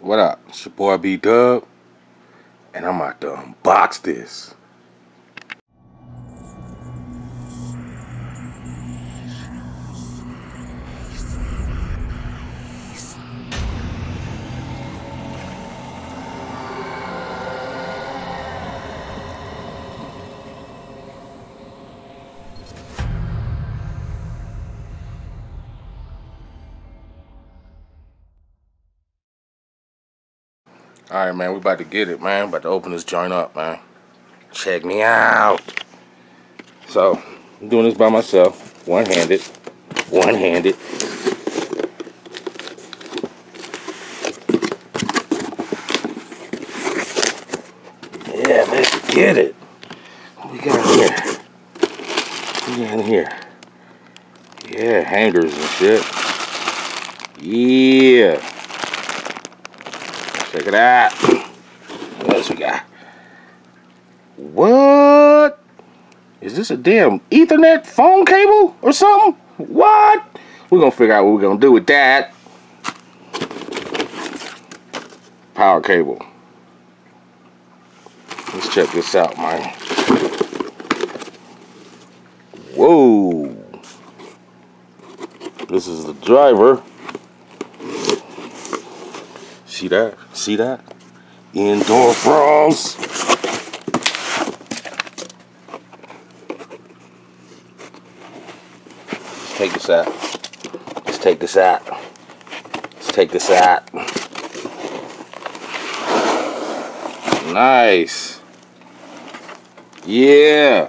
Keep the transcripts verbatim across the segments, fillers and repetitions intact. What up? It's your boy B-Dub, and I'm about to unbox this. Alright, man, we about to get it, man. About to open this joint up, man. Check me out. So, I'm doing this by myself. One-handed. One-handed. Yeah, let's get it. What we got here? What we got here? Yeah, hangers and shit. Yeah. Check it out. What else we got? What? Is this a damn Ethernet phone cable or something? What? We're gonna figure out what we're gonna do with that. Power cable. Let's check this out, man. Whoa. This is the driver. See that? See that? Indoor Frost. Let's take this out. Let's take this out. Let's take this out. Nice. Yeah.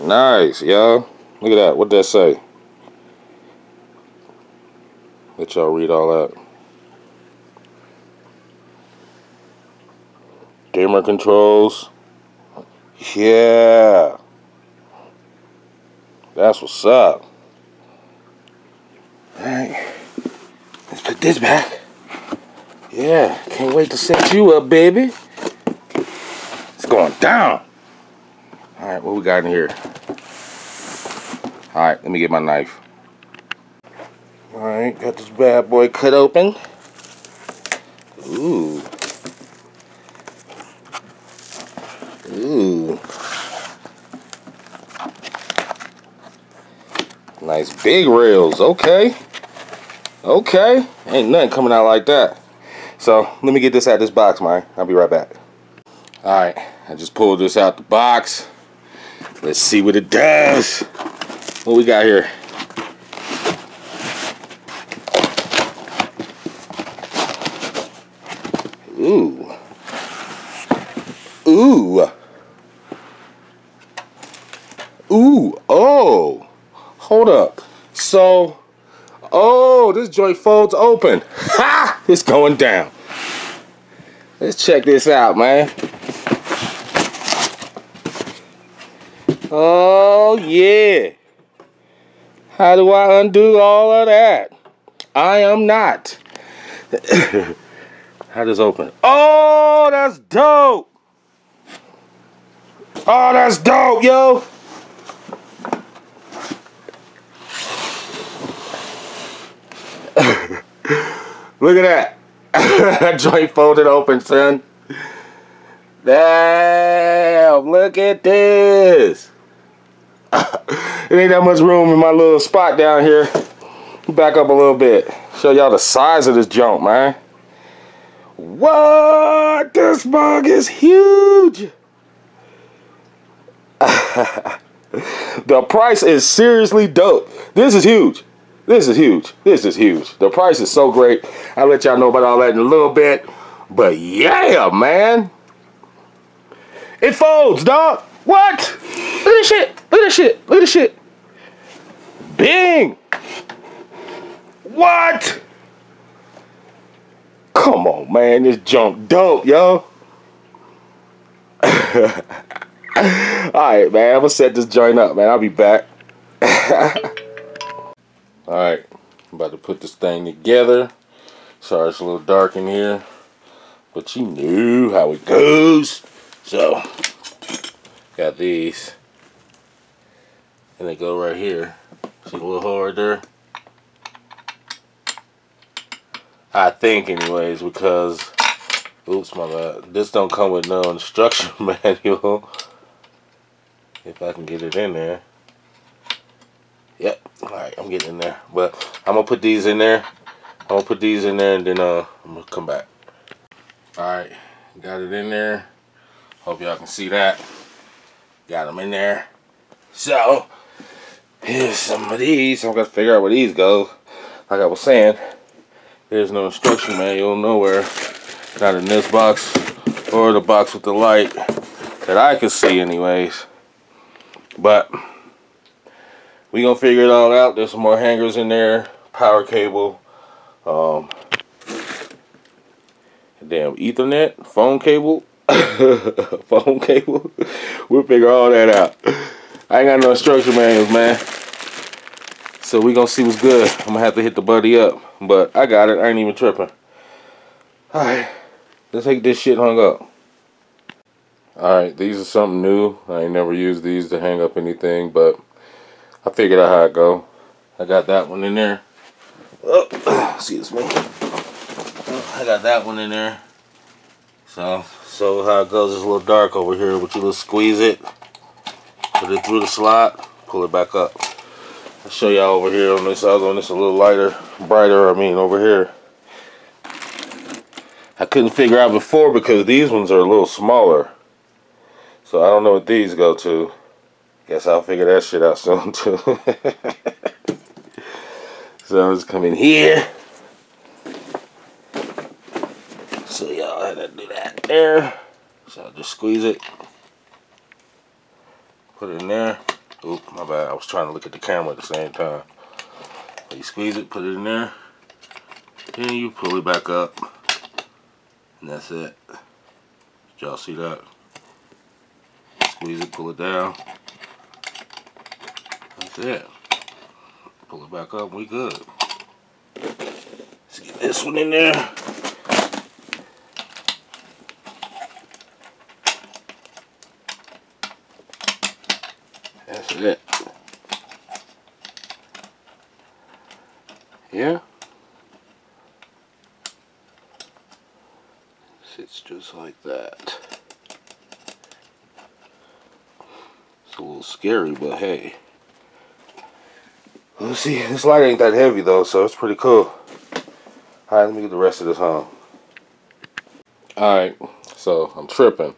Nice, y'all. Look at that. What'd that say? Let y'all read all that. Dimmer controls. Yeah. That's what's up. Alright. Let's put this back. Yeah. Can't wait to set you up, baby. It's going down. Alright, what we got in here? Alright, let me get my knife. Alright, got this bad boy cut open. Ooh. Ooh. Nice big rails. Okay. Okay. Ain't nothing coming out like that. So, let me get this out of this box, man. I'll be right back. Alright. I just pulled this out the box. Let's see what it does. What we got here? Ooh. Ooh. Ooh, oh, hold up. So, oh, this joint folds open. Ha! It's going down. Let's check this out, man. Oh, yeah. How do I undo all of that? I am not. How does it open? Oh, that's dope. Oh, that's dope, yo. Look at that. That joint folded open, son. Damn, look at this. It ain't that much room in my little spot down here. Back up a little bit. Show y'all the size of this junk, man. What? This bug is huge. The price is seriously dope. This is huge. This is huge. This is huge. The price is so great. I'll let y'all know about all that in a little bit. But yeah, man. It folds, dog. What? Look at this shit. Look at this shit. Look at this shit. Bing. What? Come on, man. This junk dope, yo. Alright, man. I'm gonna set this joint up, man. I'll be back. Alright, I'm about to put this thing together. Sorry it's a little dark in here, but you knew how it goes. So, got these. And they go right here. See the little hole right there? I think anyways, because, oops, my bad, this don't come with no instruction manual. If I can get it in there. Yep. Alright, I'm getting in there. But I'm going to put these in there. I'm going to put these in there and then uh, I'm going to come back. Alright, got it in there. Hope y'all can see that. Got them in there. So, here's some of these. I'm going to figure out where these go. Like I was saying, there's no instruction manual nowhere. Not in this box or the box with the light that I could see anyways. But we gonna figure it all out. There's some more hangers in there, power cable, um, damn Ethernet, phone cable, phone cable. We'll figure all that out. I ain't got no instruction manuals, man. So we gonna see what's good. I'm gonna have to hit the buddy up, but I got it. I ain't even tripping. All right, let's take this shit hung up. All right, these are something new. I ain't never used these to hang up anything, but I figured out how it go. I got that one in there. Oh, excuse me. Oh, I got that one in there. So, so how it goes is a little dark over here, but you just squeeze it, put it through the slot, pull it back up. I'll show y'all over here on this other one. It's a little lighter, brighter, I mean, over here. I couldn't figure out before because these ones are a little smaller. So I don't know what these go to. Guess I'll figure that shit out soon too. So I'm just coming here. So y'all had to do that there. So I'll just squeeze it. Put it in there. Oop, my bad. I was trying to look at the camera at the same time. So you squeeze it, put it in there. Then you pull it back up. And that's it. Did y'all see that? Squeeze it, pull it down. That's it. Pull it back up, we good. Let's get this one in there. That's it. Yeah. It's just like that. It's a little scary, but hey. Let's see, this light ain't that heavy though, so it's pretty cool. Alright, let me get the rest of this home. Alright, so I'm tripping.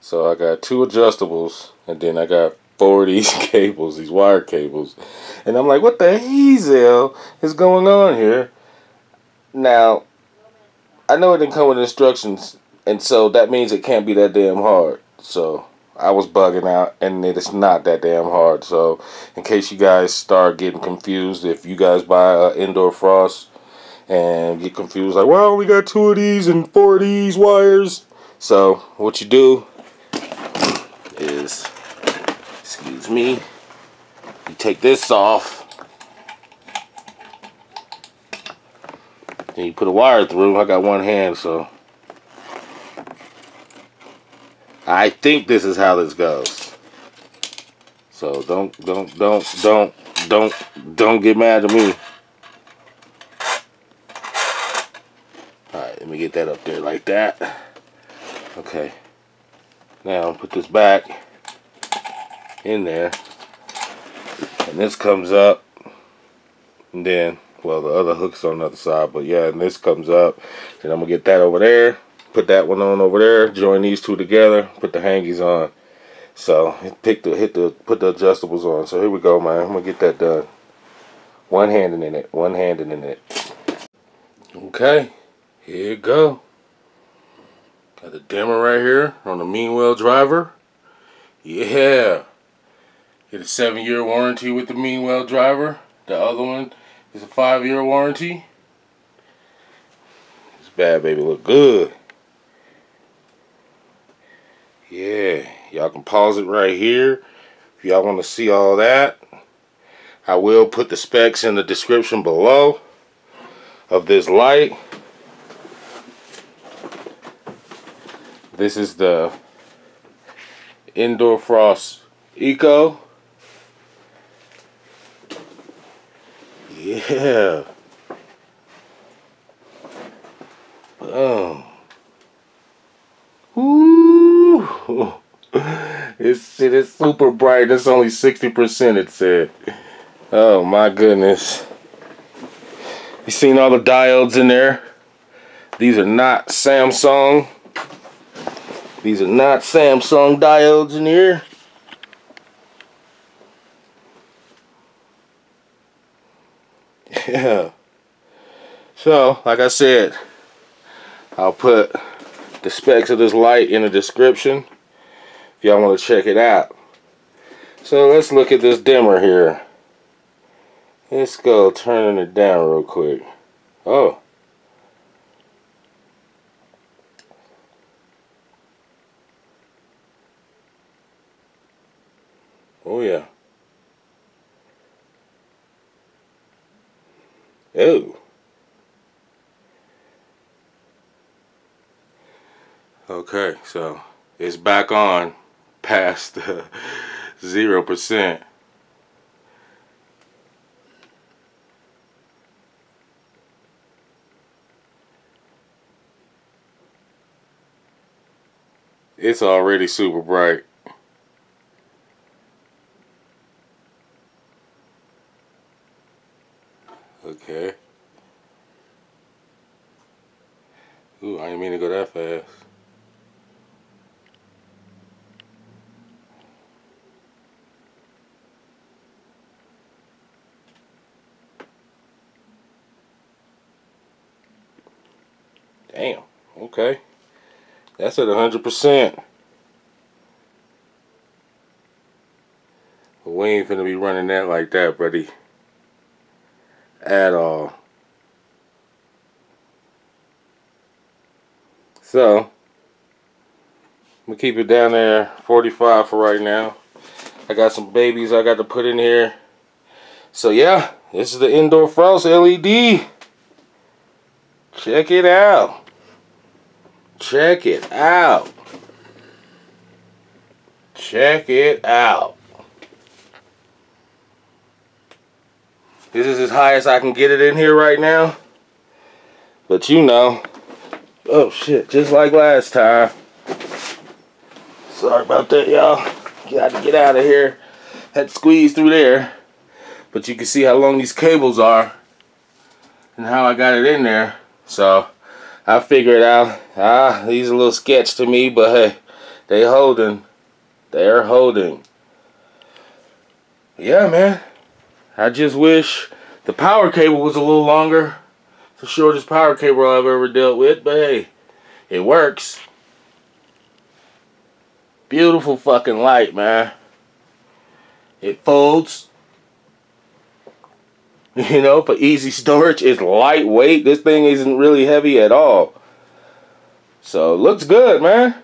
So I got two adjustables, and then I got four of these cables, these wire cables. And I'm like, what the hell is going on here? Now, I know it didn't come with instructions, and so that means it can't be that damn hard. So I was bugging out, and it's not that damn hard. So in case you guys start getting confused, if you guys buy uh, Indoor Frost and get confused, like, well, I only got two of these and four of these wires. So what you do is, excuse me, you take this off. Then you put a wire through. I got one hand, so I think this is how this goes. So don't, don't, don't, don't, don't, don't get mad at me. All right, let me get that up there like that. Okay. Now put this back in there, and this comes up, and then. Well, the other hook's on the other side, but yeah, and this comes up. Then I'm going to get that over there, put that one on over there, join these two together, put the hangies on. So, pick the, hit the, put the adjustables on. So, here we go, man. I'm going to get that done. One hand in it, one hand in it. Okay, here you go. Got the dimmer right here on the Meanwell driver. Yeah. Get a seven year warranty with the Meanwell driver. The other one. It's a five year warranty. This bad baby look good. Yeah. Y'all can pause it right here if y'all want to see all that. I will put the specs in the description below of this light. This is the Indoor Frost Eco. Yeah. Oh. Ooh. It's, it is super bright. It's only sixty percent it said. Oh my goodness. You seen all the diodes in there? These are not Samsung. These are not Samsung diodes in here. Yeah. So, like I said, I'll put the specs of this light in the description if y'all want to check it out. So let's look at this dimmer here. Let's go turning it down real quick. Oh. Oh yeah. Oh. Okay, so it's back on past the zero percent. It's already super bright. Okay. Ooh, I didn't mean to go that fast. Damn, okay. That's at one hundred percent. We ain't finna be running that like that, buddy. At all. So, I'm gonna keep it down there forty-five for right now. I got some babies I got to put in here. So yeah, this is the Indoor Frost L E D. Check it out. Check it out. Check it out. This is as high as I can get it in here right now. But you know. Oh shit, just like last time. Sorry about that, y'all. Got to get out of here. Had to squeeze through there. But you can see how long these cables are. And how I got it in there. So. I figured out, ah, these are a little sketch to me, but hey, they holding. They're holding. Yeah, man. I just wish the power cable was a little longer. It's the shortest power cable I've ever dealt with, but hey, it works. Beautiful fucking light, man. It folds. You know, for easy storage, it's lightweight. This thing isn't really heavy at all. So, looks good, man.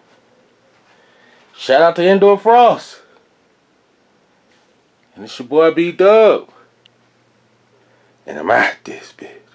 Shout out to Indoor Frost. And it's your boy B-Dub. And I'm out this bitch.